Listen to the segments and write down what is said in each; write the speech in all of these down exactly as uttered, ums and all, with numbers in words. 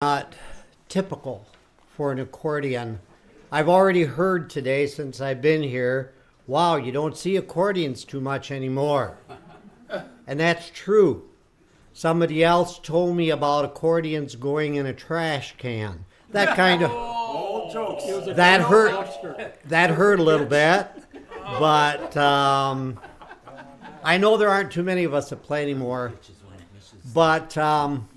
Not typical for an accordion. I've already heard today since I've been here, wow, you don't see accordions too much anymore. And that's true. Somebody else told me about accordions going in a trash can. That kind of oh, that hurt. That hurt a little bit, but um, I know there aren't too many of us that play anymore. But um,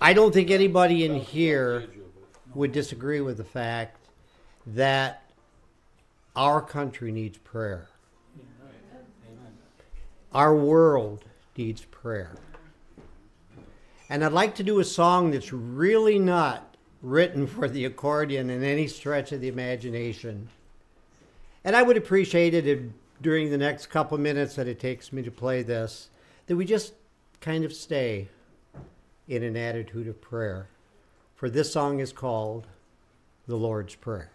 I don't think anybody in here would disagree with the fact that our country needs prayer. Our world needs prayer. And I'd like to do a song that's really not written for the accordion in any stretch of the imagination. And I would appreciate it if during the next couple minutes that it takes me to play this, that we just kind of stay in an attitude of prayer. For this song is called The Lord's Prayer.